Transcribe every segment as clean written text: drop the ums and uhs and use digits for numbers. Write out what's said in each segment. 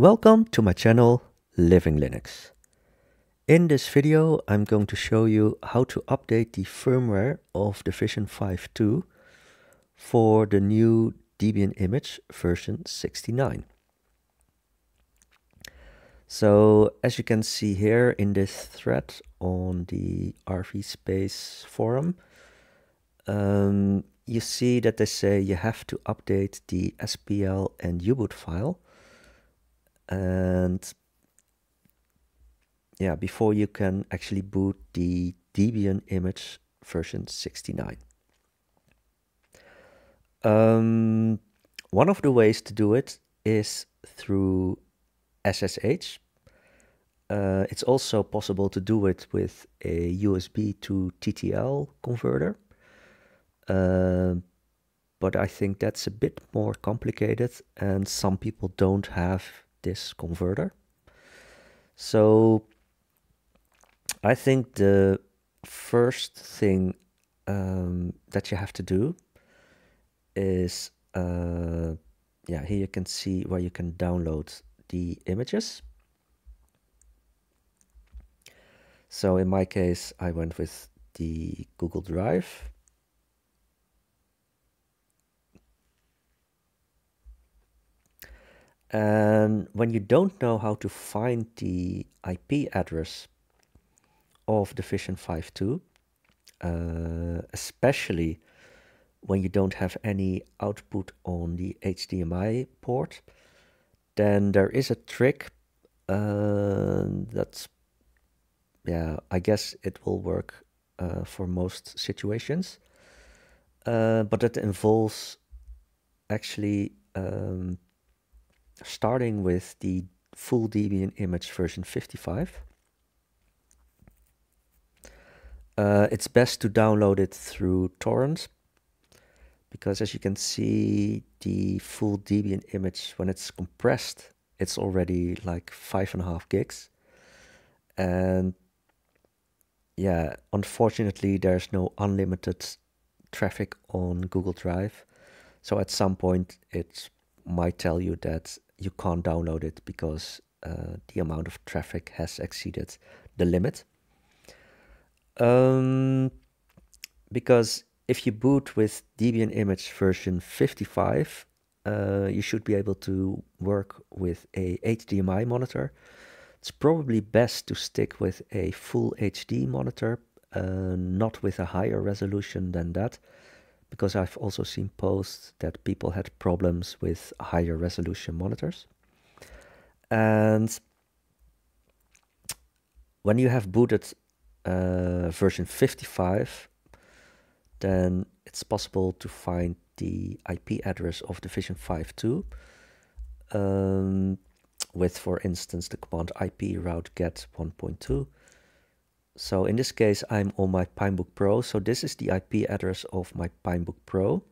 Welcome to my channel Living Linux. In this video I'm going to show you how to update the firmware of the VisionFive 2 for the new Debian image version 69. So as you can see here in this thread on the RV space forum, you see that they say you have to update the SPL and U-Boot file. And yeah, before you can actually boot the Debian image version 69. One of the ways to do it is through SSH. It's also possible to do it with a USB to TTL converter. But I think that's a bit more complicated and some people don't have this converter. So I think the first thing that you have to do is, yeah, here you can see where you can download the images. So in my case, I went with the Google Drive. And when you don't know how to find the IP address of the VisionFive 2, especially when you don't have any output on the HDMI port, then there is a trick that's, yeah, I guess it will work for most situations, but it involves actually starting with the full Debian image version 55. It's best to download it through Torrent, because as you can see, the full Debian image, when it's compressed, it's already like 5.5 gigs. And yeah, unfortunately, there's no unlimited traffic on Google Drive. So at some point, it might tell you that you can't download it because the amount of traffic has exceeded the limit. Because if you boot with Debian image version 55, you should be able to work with a HDMI monitor. It's probably best to stick with a full HD monitor, not with a higher resolution than that, because I've also seen posts that people had problems with higher resolution monitors. And when you have booted version 55, then it's possible to find the IP address of the VisionFive 2 with, for instance, the command IP route get 1.2. So in this case, I'm on my Pinebook Pro. So this is the IP address of my Pinebook Pro.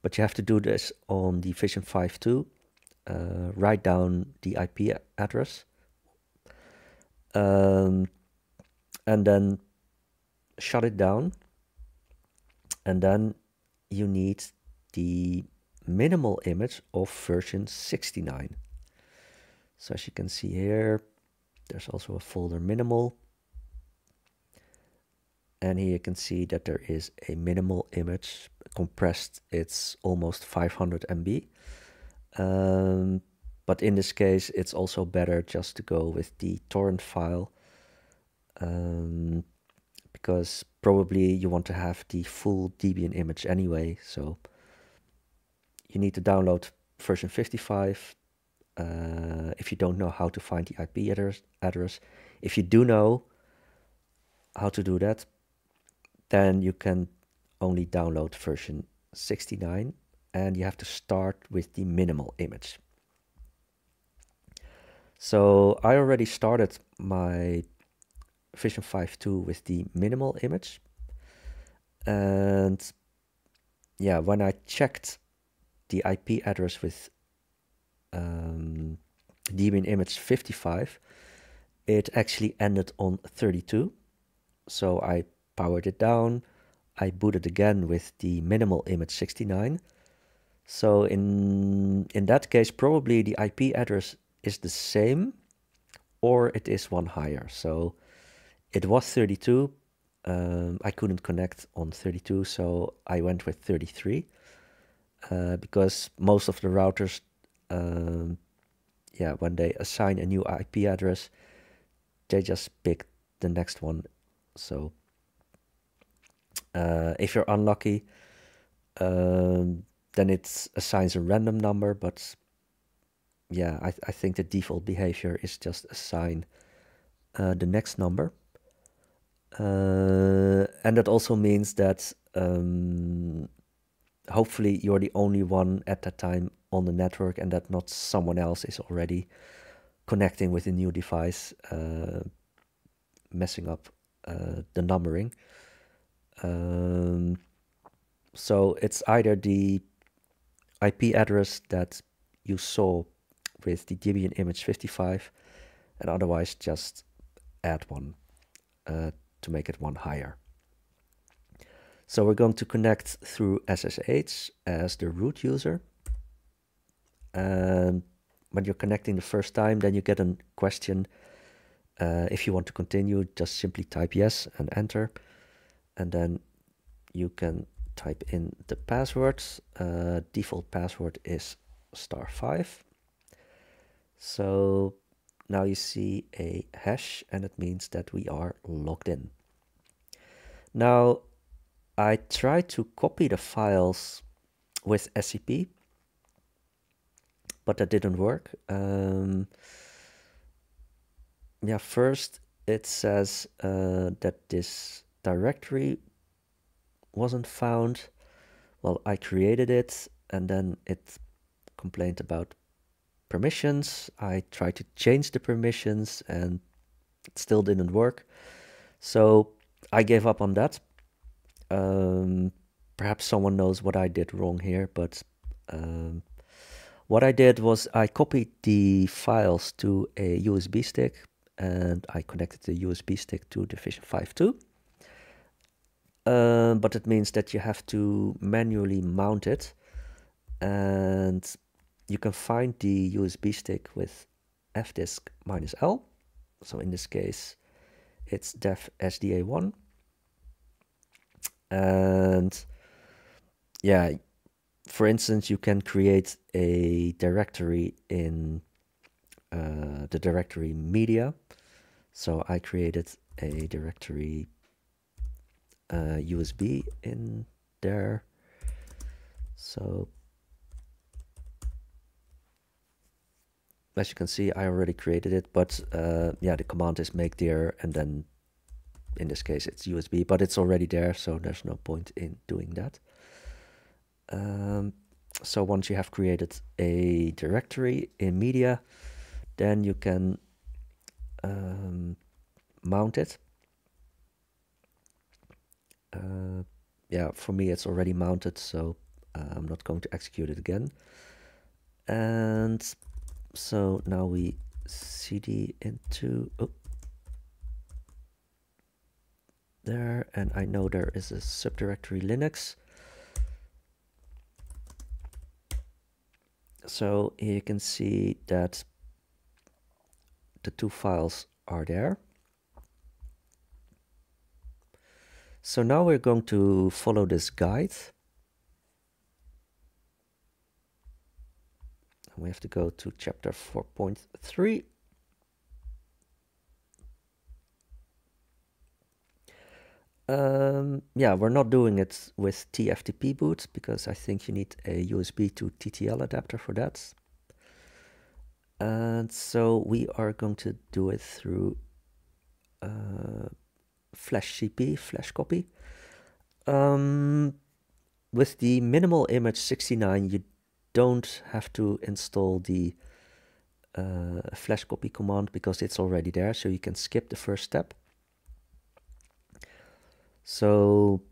But you have to do this on the VisionFive 2. Write down the IP address. And then shut it down. And then you need the minimal image of version 69. So as you can see here, there's also a folder minimal. And here you can see that there is a minimal image compressed. It's almost 500 MB. But in this case, it's also better just to go with the torrent file, because probably you want to have the full Debian image anyway. So you need to download version 55. If you don't know how to find the IP address, if you do know how to do that, then you can only download version 69 and you have to start with the minimal image. So I already started my VisionFive 2 with the minimal image. And yeah, when I checked the IP address with Debian image 55, it actually ended on 32. So I powered it down, I booted again with the minimal image 69. So in that case, probably the IP address is the same or it is one higher. So it was 32. I couldn't connect on 32, so I went with 33 because most of the routers, yeah, when they assign a new IP address, they just pick the next one. So if you're unlucky, then it assigns a random number. But yeah, I think the default behavior is just assign the next number. And that also means that hopefully you're the only one at that time on the network and that not someone else is already connecting with a new device, messing up the numbering. So it's either the IP address that you saw with the Debian image 55, and otherwise just add one to make it one higher. So we're going to connect through SSH as the root user. And when you're connecting the first time, then you get a question. If you want to continue, just simply type yes and enter. And then you can type in the password. Default password is *5. So now you see a hash, and it means that we are logged in. Now I try to copy the files with SCP, but that didn't work. Yeah, first it says that this directory wasn't found. Well, I created it, and then it complained about permissions. I tried to change the permissions and it still didn't work. So I gave up on that. Perhaps someone knows what I did wrong here, but what I did was I copied the files to a USB stick and I connected the USB stick to the VisionFive 2. But it means that you have to manually mount it, and you can find the USB stick with fdisk -L. So in this case, it's def SDA1. And yeah, for instance, you can create a directory in the directory media. So I created a directory USB in there. So as you can see, I already created it, but yeah, the command is make dir, and then in this case it's USB, but it's already there, so there's no point in doing that. So once you have created a directory in media, then you can mount it. Yeah, for me it's already mounted, so I'm not going to execute it again. And so now we cd into there, and I know there is a subdirectory Linux. So here you can see that the two files are there. So now we're going to follow this guide. We have to go to chapter 4.3. Yeah, we're not doing it with TFTP boot because I think you need a USB to TTL adapter for that. And so we are going to do it through flash cp, flash copy. With the minimal image 69, you don't have to install the flash copy command because it's already there, so you can skip the first step. So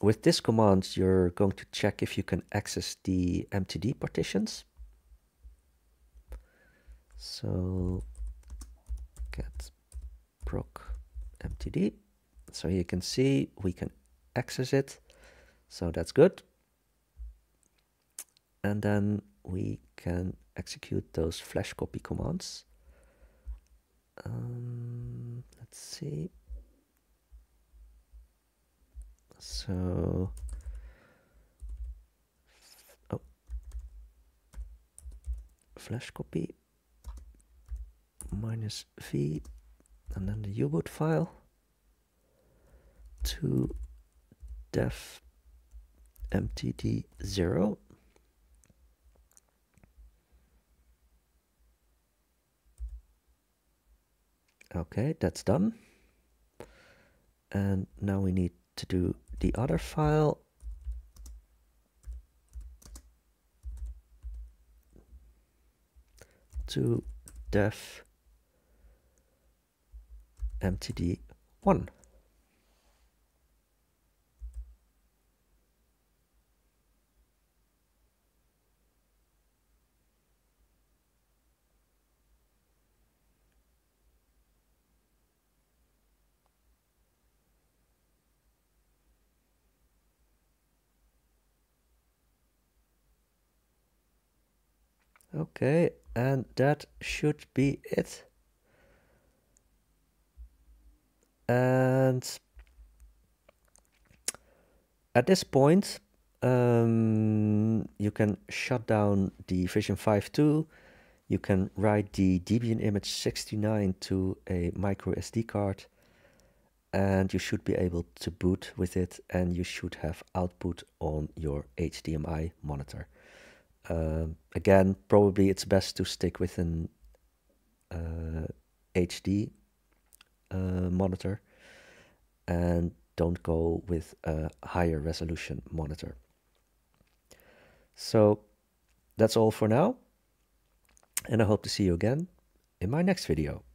with this command, you're going to check if you can access the MTD partitions. So get proc MTD. So here you can see we can access it, so that's good. And then we can execute those flash copy commands. Let's see. So, flash copy -v and then the U-Boot file to def mtd0. Okay, that's done. And now we need to do the other file. To def mtd1. Okay, and that should be it. And at this point, you can shut down the VisionFive 2. You can write the Debian image 69 to a micro SD card, and you should be able to boot with it, and you should have output on your HDMI monitor. Again, probably it's best to stick with an HD monitor and don't go with a higher resolution monitor. So that's all for now, and I hope to see you again in my next video.